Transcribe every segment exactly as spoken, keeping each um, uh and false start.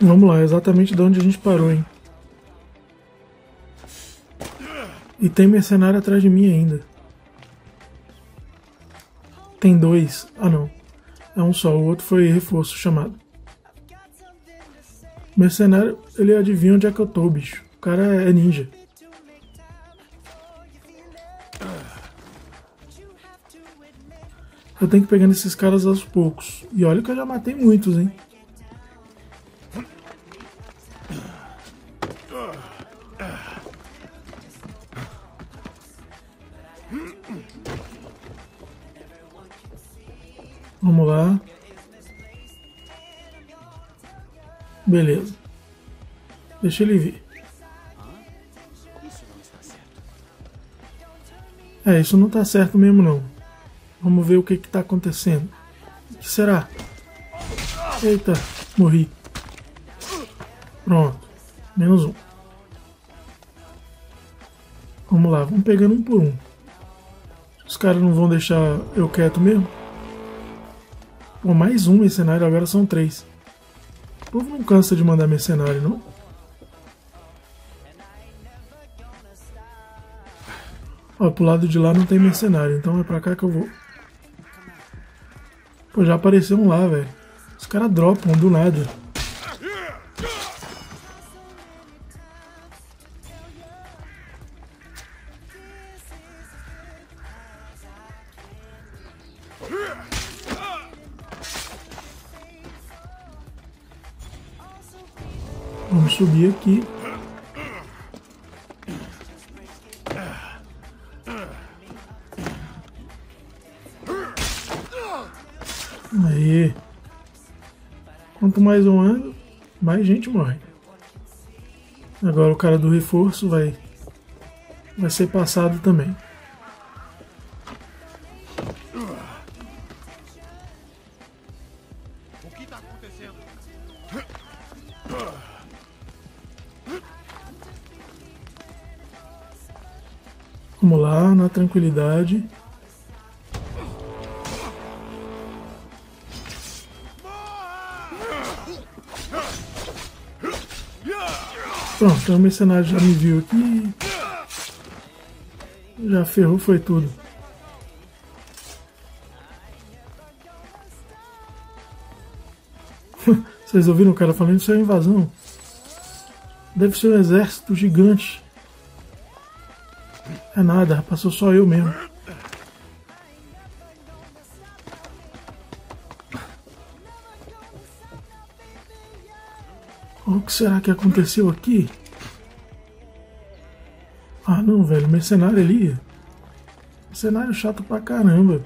Vamos lá, é exatamente de onde a gente parou, hein? E tem mercenário atrás de mim ainda. Tem dois. Ah, não. É um só. O outro foi reforço chamado. Mercenário, ele adivinha onde é que eu tô, bicho. O cara é ninja. Eu tenho que pegar esses caras aos poucos. E olha que eu já matei muitos, hein? Vamos lá. Beleza. Deixa ele vir. É, isso não tá certo mesmo não. Vamos ver o que que tá acontecendo. O que será? Eita, morri. Pronto. Menos um. Vamos lá, vamos pegando um por um. Os caras não vão deixar eu quieto mesmo. Pô, mais um mercenário, agora são três. O povo não cansa de mandar mercenário, não? Ó, pro lado de lá não tem mercenário, então é pra cá que eu vou. Pô, já apareceu um lá, velho. Os caras dropam do nada. Vamos subir aqui. Aí. Quanto mais eu ando, mais gente morre. Agora o cara do reforço vai, vai ser passado também. O que tá acontecendo? Vamos lá, na tranquilidade. Pronto, o mercenário já me viu aqui. Já ferrou, foi tudo. Vocês ouviram o cara falando? Isso é uma invasão. Deve ser um exército gigante. É nada, passou só eu mesmo. O que será que aconteceu aqui? Ah não, velho, mercenário ali. Mercenário chato pra caramba.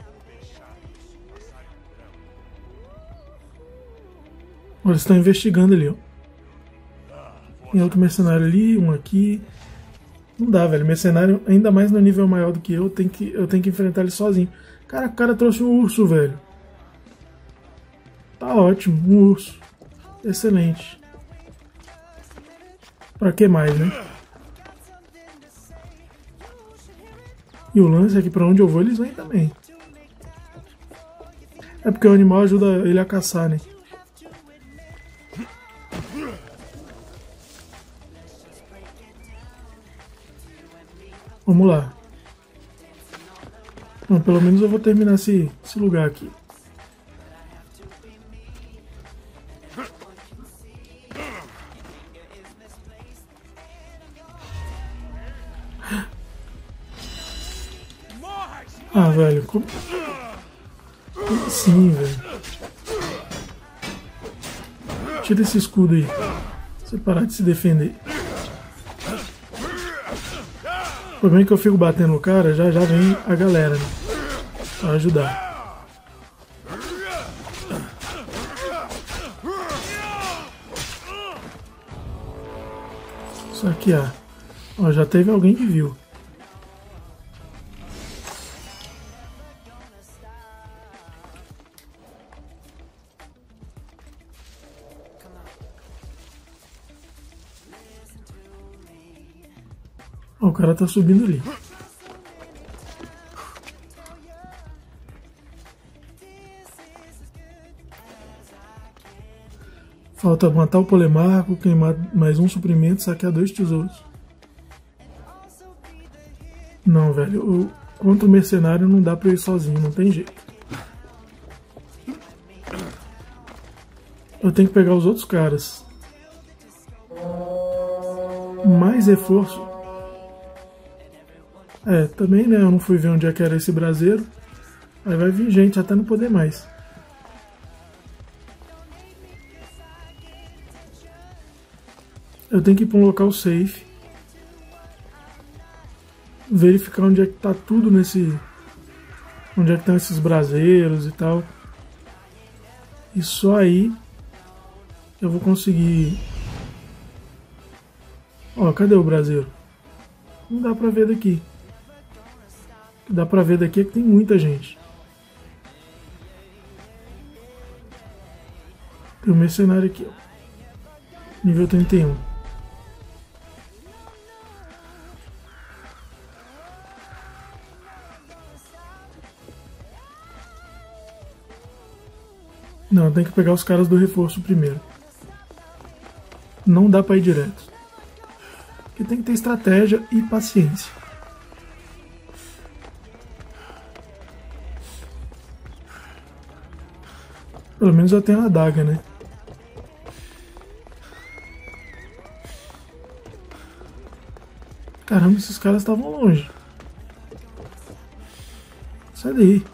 Olha, eles estão investigando ali, ó. Tem outro mercenário ali, um aqui. Não dá, velho. Mercenário, ainda mais no nível maior do que eu, tem que, eu tenho que enfrentar ele sozinho. Cara, o cara trouxe um urso, velho. Tá ótimo, um urso. Excelente. Pra que mais, né? E o lance é que pra onde eu vou, eles vêm também. É porque o animal ajuda ele a caçar, né? Vamos lá. Bom, pelo menos eu vou terminar esse, esse lugar aqui. Ah, velho, como... como assim, velho? Tira esse escudo aí. Você parar de se defender. O problema é que eu fico batendo no cara, já já vem a galera, né, pra ajudar. Só que, ah, ó, já teve alguém que viu. O cara tá subindo ali. Falta matar o Polemarco, queimar mais um suprimento, saquear dois tesouros. Não, velho. Eu, contra o mercenário não dá pra eu ir sozinho, não tem jeito. Eu tenho que pegar os outros caras. Mais reforço. É, também, né? Eu não fui ver onde é que era esse braseiro. Aí vai vir gente até não poder mais. Eu tenho que ir pra um local safe. Verificar onde é que tá tudo nesse... Onde é que estão esses braseiros e tal. E só aí eu vou conseguir... Ó, cadê o braseiro? Não dá pra ver daqui. O que dá pra ver daqui é que tem muita gente. Tem um mercenário aqui, ó. Nível trinta e um. Não, tem que pegar os caras do reforço primeiro. Não dá pra ir direto. Porque tem que ter estratégia e paciência. Pelo menos já tem a adaga, né? Caramba, esses caras estavam longe. Sai daí.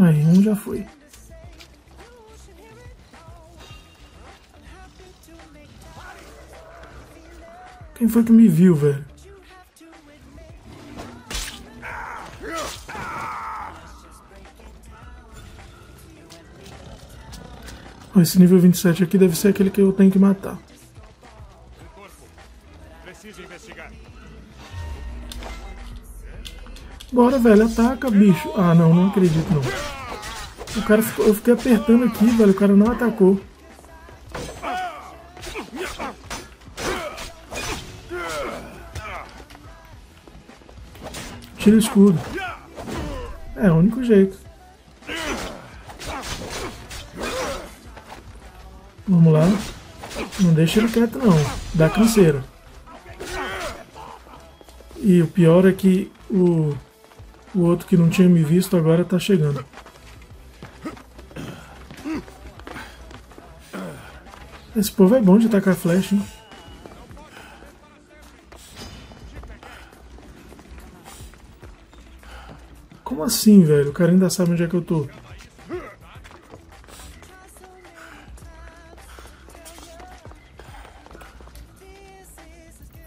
Aí, um já foi. Quem foi que me viu, velho? Esse nível vinte e sete aqui deve ser aquele que eu tenho que matar. Bora, velho, ataca, bicho. Ah, não, não acredito, não. O cara ficou, eu fiquei apertando aqui, velho, o cara não atacou. Tira o escudo. É, o único jeito. Vamos lá. Não deixa ele quieto, não. Dá canseira. E o pior é que o... O outro que não tinha me visto agora tá chegando. Esse povo é bom de tacar flecha, hein? Como assim, velho? O cara ainda sabe onde é que eu tô.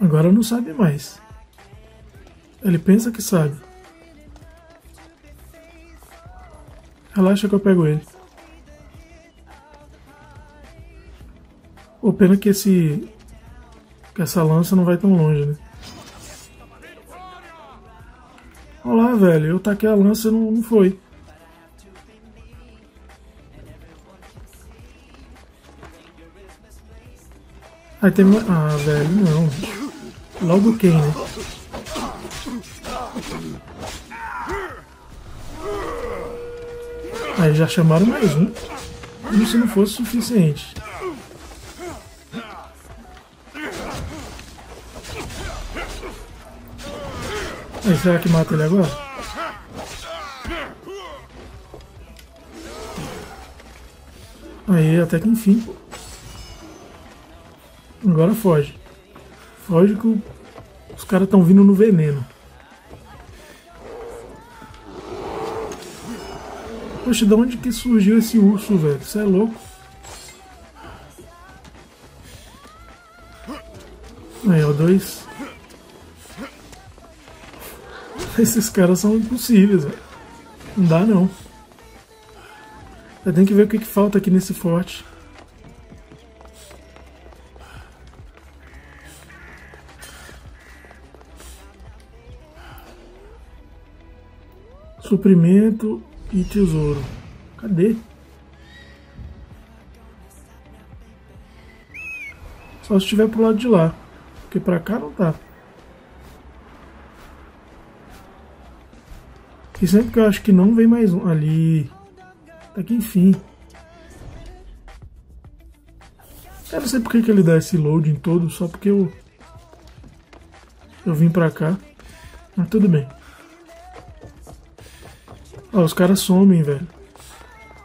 Agora não sabe mais. Ele pensa que sabe. Relaxa que eu pego ele. Oh, pena que esse... Que essa lança não vai tão longe, né? Olha lá, velho. Eu taquei a lança e não, não foi. Aí tem... Ah, velho, não. Logo quem, né? Aí já chamaram mais um, como se não fosse suficiente. Aí será que mata ele agora? Aí até que enfim. Agora foge. Foge que os caras estão vindo no veneno. Poxa, de onde que surgiu esse urso, velho? Você é louco? Aí, ó, dois. Esses caras são impossíveis, velho. Não dá, não. Eu tenho que ver o que, que falta aqui nesse forte. Suprimento... E tesouro. Cadê? Só se estiver pro lado de lá, porque pra cá não dá. E sempre que eu acho que não, vem mais um. Ali. Tá aqui, enfim. Eu não sei porque que ele dá esse loading todo, só porque eu... Eu vim pra cá. Mas tudo bem. Ó, os caras somem, velho.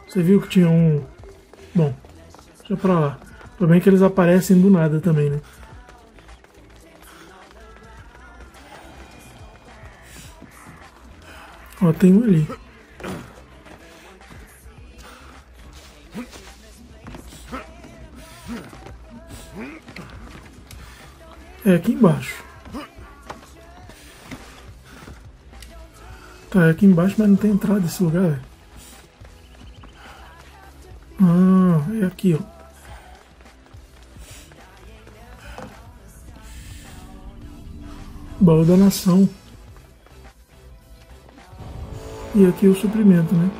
Você viu que tinha um... Bom, deixa pra lá. Tudo bem que eles aparecem do nada também, né? Ó, tem um ali. É aqui embaixo. Tá, é aqui embaixo, mas não tem entrada nesse lugar, velho. Ah, é aqui, ó. Baú da nação. E aqui o suprimento, né?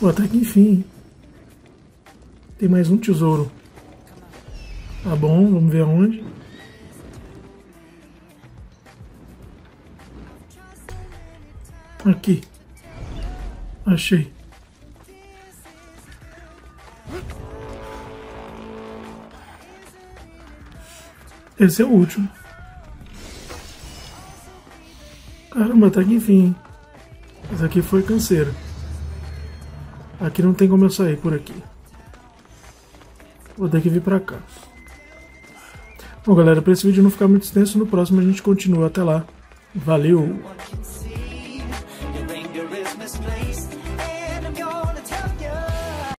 Pô, até que enfim. Tem mais um tesouro. Tá bom, vamos ver aonde. Aqui. Achei. Esse é o último. Caramba, tá aqui enfim. Esse aqui foi canseiro. Aqui não tem como eu sair por aqui. Vou ter que vir pra cá. Bom, galera, pra esse vídeo não ficar muito extenso, no próximo a gente continua. Até lá. Valeu!